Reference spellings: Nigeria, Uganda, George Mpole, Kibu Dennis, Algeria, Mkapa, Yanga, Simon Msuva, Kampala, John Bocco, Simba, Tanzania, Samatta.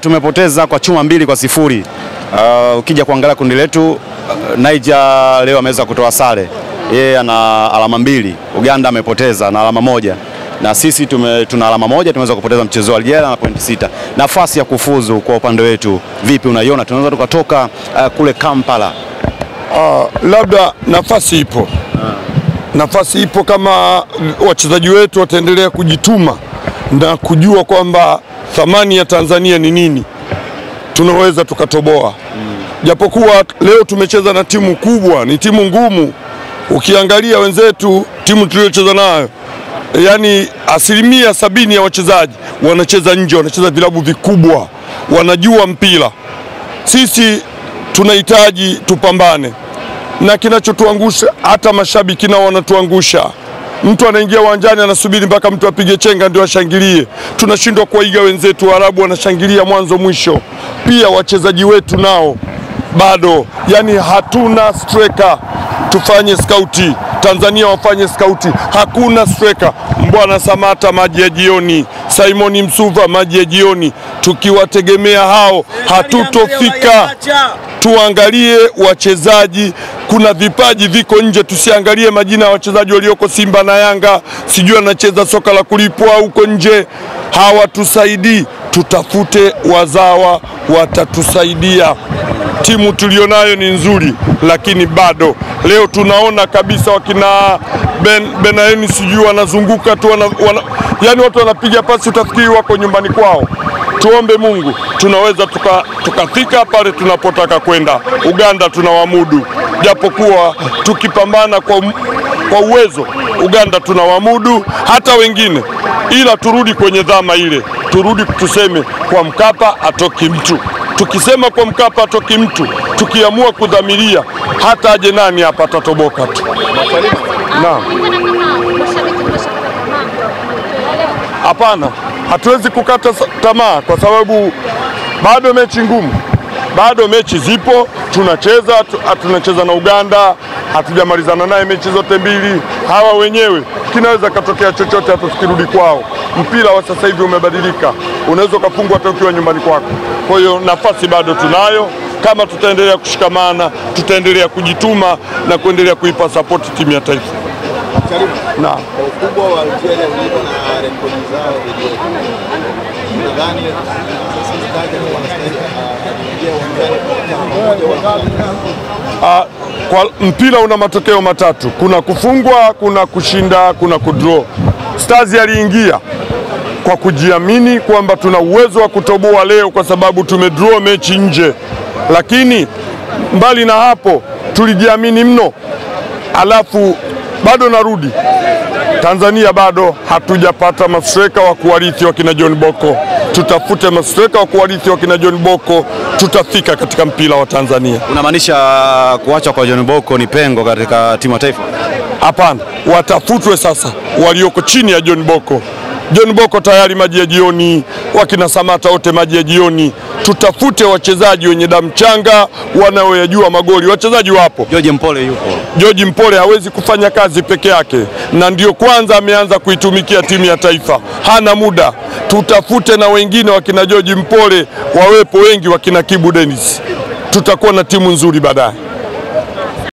Tumepoteza kwa chuma 2-0. Ukija kuangalia kundi letu, Nigeria leo ameweza kutoa sare. Yeye ana alama 2. Uganda amepoteza na alama 1. Na sisi tuna alama 1, tumeweza kupoteza mchezo wa Algeria na point 6. Nafasi ya kufuzu kwa upande wetu vipi unaiona? Tunaweza tukatoka kule Kampala. Labda nafasi ipo. Nafasi ipo kama wachezaji wetu wataendelea kujituma na kujua kwamba thamani ya Tanzania ni nini, tunaweza tukatoboa. Japokuwa leo tumecheza na timu kubwa, ni timu ngumu. Ukiangalia wenzetu, timu tuliocheza nayo, yani 70% ya wachezaji wanacheza nje, wanacheza vilabu vikubwa, wanajua mpira. Sisi tunahitaji tupambane, na kinachotuangusha hata mashabiki nao wanatuangusha. Mtu anaingia uwanjani anasubiri mpaka mtu apige chenga ndio ashangilie. Tunashindwa kuiga wenzetu Waarabu, wanashangilia mwanzo mwisho. Pia wachezaji wetu nao bado, yani hatuna striker. Tufanye scouti, Tanzania wafanye scouti. Hakuna striker. Bwana Samatta maji ya jioni, Simon Msuva maji ya jioni. Tukiwategemea hao hatutofika. Tuangalie wachezaji, kuna vipaji viko nje. Tusiangalie majina ya wachezaji walioko Simba na Yanga, sijui anacheza soka la kulipwa huko nje. Hawatusaidii. Tutafute wazawa, watatusaidia. Timu tulionayo ni nzuri, lakini bado leo tunaona kabisa wakina Benaeni sijui wanazunguka tu, yani watu wanapiga pasi utafikiri wako nyumbani kwao. Tuombe Mungu tunaweza tukafika pale tunapotaka kwenda. Uganda tunawamudu, japokuwa tukipambana kwa uwezo Uganda tunawamudu hata wengine, ila turudi kwenye dhama ile. Turudi tuseme kwa Mkapa atoki mtu. Tukisema kwa Mkapa atoki mtu, tukiamua kudhamiria, hata aje nani hapa atatoboka tu. Naam. Hapana, hatuwezi kukata tamaa kwa sababu bado mechi ngumu. Bado mechi zipo, tunacheza na Uganda, hatujamalizana naye mechi zote 2. Hawa wenyewe kinaweza katokea chochote hata tukirudi kwao. Mpira wa sasa hivi umebadilika. Unaweza kufungwa hata ukiwa nyumbani kwako. Kwa hiyo nafasi bado tunayo. Kama tutaendelea kushikamana, tutaendelea kujituma na kuendelea kuipa support timu ya taifa. Na ukubwa wa Algeria ulipo na rekodi zao hizo. Nadhani sisi tunataka kwa mpira una matokeo matatu. Kuna kufungwa, kuna kushinda, kuna kudraw. Stars aliingia kwa kujiamini kwamba tuna uwezo wa kutoboa leo kwa sababu tumedraw mechi nje. Lakini mbali na hapo tulijiamini mno. Alafu bado narudi, Tanzania bado hatujapata mastreka wa kuwarithi wakina John Bocco. Tutafute mastreka wa kuwarithi wakina John Bocco, tutafika katika mpira wa Tanzania. Unamaanisha kuacha kwa John Bocco ni pengo katika timu ya taifa? Hapana, watafutwe sasa walioko chini ya John Bocco. John Bocco tayari maji ya jioni, wakina Samatta wote maji ya jioni. Tutafute wachezaji wenye damu changa, wanaoyajua magoli. Wachezaji wapo. George Mpole yupo. George Mpole hawezi kufanya kazi peke yake, na ndio kwanza ameanza kuitumikia timu ya taifa. Hana muda. Tutafute na wengine wakina George Mpole, wawepo wengi wakina Kibu Dennis. Tutakuwa na timu nzuri baadaye.